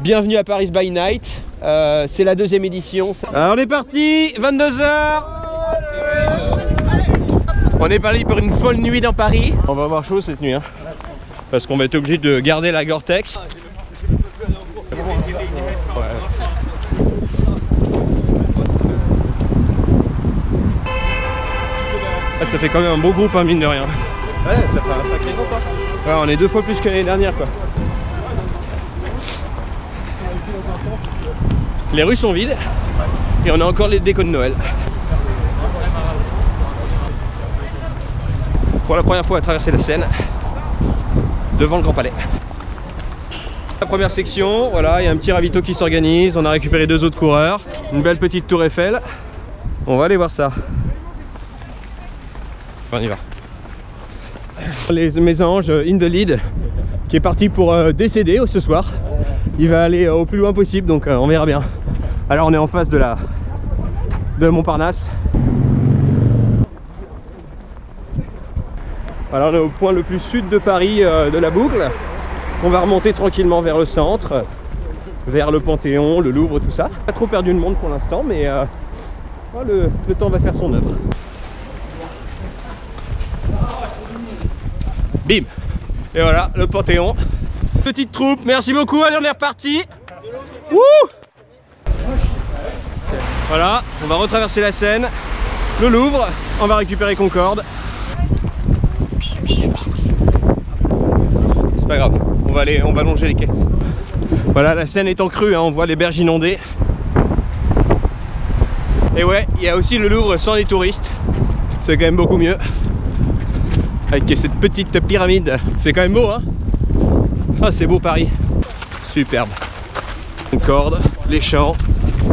Bienvenue à Paris by Night, c'est la deuxième édition. Alors on est parti, 22h. On est parti pour une folle nuit dans Paris. On va avoir chaud cette nuit, hein, parce qu'on va être obligé de garder la Gore-Tex. Ah, ça fait quand même un beau groupe, hein, mine de rien. Ouais, ça fait un sacré groupe, hein. Ouais, on est deux fois plus que l'année dernière, quoi. Les rues sont vides et on a encore les décos de Noël. Pour la première fois à traverser la Seine devant le Grand Palais. La première section, voilà, il y a un petit ravito qui s'organise, on a récupéré deux autres coureurs, une belle petite tour Eiffel. On va aller voir ça. On y va. Les mésanges in the lead qui est parti pour décéder ce soir. Il va aller au plus loin possible, donc on verra bien. Alors on est en face de Montparnasse. Alors on est au point le plus sud de Paris, de la boucle. On va remonter tranquillement vers le centre, vers le Panthéon, le Louvre, tout ça. Pas trop perdu de monde pour l'instant, mais le temps va faire son œuvre. Bim! Et voilà, le Panthéon. Petite troupe, merci beaucoup, allez on est reparti. Wouh! Voilà, on va retraverser la Seine, le Louvre, on va récupérer Concorde. C'est pas grave, on va longer les quais. Voilà, la Seine est en crue, hein, on voit les berges inondées. Et ouais, il y a aussi le Louvre sans les touristes, c'est quand même beaucoup mieux. Avec cette petite pyramide, c'est quand même beau, hein. Ah, c'est beau Paris. Superbe. Concorde, les champs,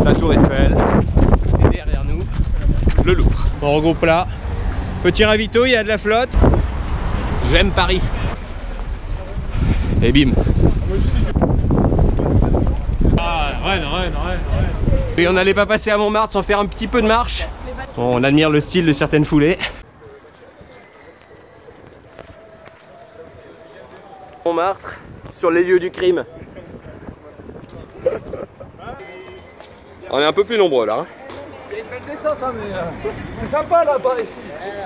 la tour Eiffel. Et derrière nous, le Louvre. On regroupe là. Petit ravito, il y a de la flotte. J'aime Paris. Et bim. Ah, Rennes. Et on n'allait pas passer à Montmartre sans faire un petit peu de marche. On admire le style de certaines foulées. Montmartre. Sur les lieux du crime. On est un peu plus nombreux là. Il y a une belle descente, hein, mais c'est sympa là par ici.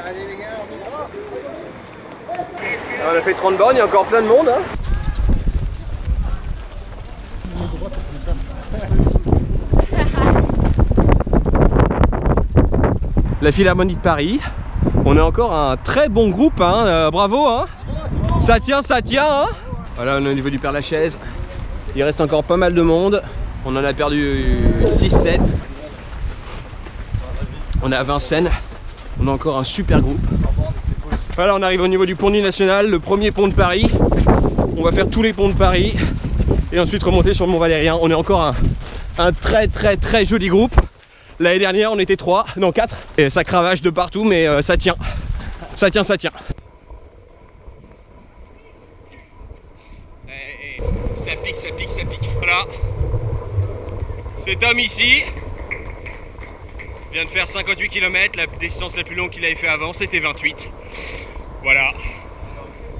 Allez les gars, on y va. On a fait 30 bornes, il y a encore plein de monde. Hein. La Philharmonie de Paris. On a encore un très bon groupe, hein. Bravo. Hein. Ça tient, ça tient. Hein. Voilà, on est au niveau du Père Lachaise. Il reste encore pas mal de monde. On en a perdu 6-7. On est à Vincennes. On a encore un super groupe. Voilà, on arrive au niveau du pont du National, le premier pont de Paris. On va faire tous les ponts de Paris et ensuite remonter sur le Mont Valérien. On est encore un très joli groupe. L'année dernière, on était 3, non 4. Et ça cravache de partout, mais ça tient. Ça tient, ça tient. Ça pique, ça pique, ça pique. Voilà. Cet homme ici vient de faire 58 km, la distance la plus longue qu'il avait fait avant, c'était 28. Voilà.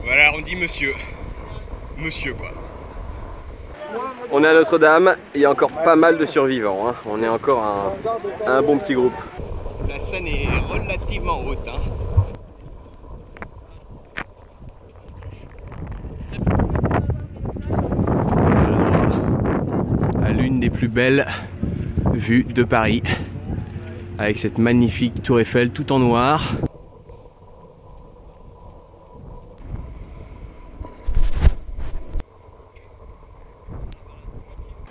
Voilà, on dit monsieur. Monsieur, quoi. On est à Notre-Dame, il y a encore pas mal de survivants. Hein. On est encore un bon petit groupe. La Seine est relativement haute. Hein. L'une des plus belles vues de Paris avec cette magnifique tour Eiffel tout en noir.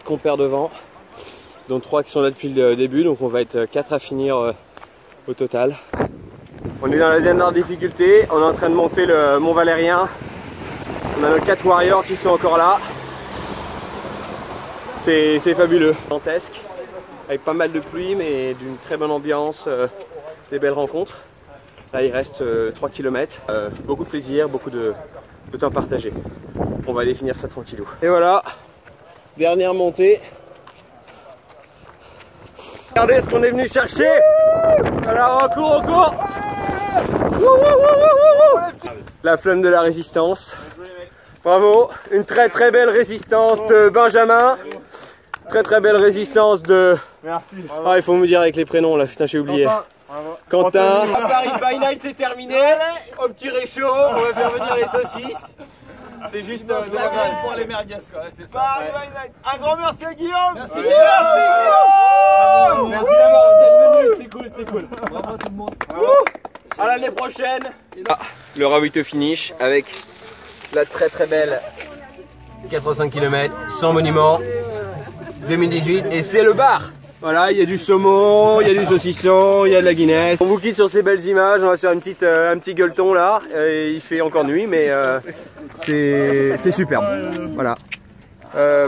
Compère devant, dont 3 qui sont là depuis le début, donc on va être 4 à finir au total. On est dans la dernière difficulté, on est en train de monter le Mont Valérien. On a nos 4 warriors qui sont encore là. C'est fabuleux, gigantesque, avec pas mal de pluie mais d'une très bonne ambiance, des belles rencontres. Là il reste 3 km, beaucoup de plaisir, beaucoup de temps partagé. On va aller finir ça tranquillou. Et voilà, dernière montée. Regardez ce qu'on est venu chercher. Alors on court, on court. La flamme de la résistance. Bravo, une très très belle résistance de Benjamin. Très très belle résistance de... Merci. Ah, il faut me dire avec les prénoms là, putain j'ai oublié. Quentin. Paris by Night c'est terminé. Au petit réchaud, on va faire venir les saucisses. C'est juste de la graine pour les merguez quoi, c'est ça. Paris by Night. Un grand merci à Guillaume. Merci Guillaume. Merci d'avoir été venu, c'est cool, c'est cool. Bravo tout le monde. À l'année prochaine. Ah, le ravito finish avec la très très belle 85 km, sans monument, 2018, et c'est le bar. Voilà, il y a du saumon, il y a du saucisson, il y a de la Guinness. On vous quitte sur ces belles images, on va faire une petite, un petit gueuleton là. Et il fait encore nuit, mais c'est superbe. Voilà.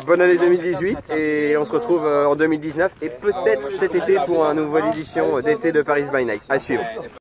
Bonne année 2018 et on se retrouve en 2019 et peut-être cet été pour une nouvelle édition d'été de Paris by Night. À suivre.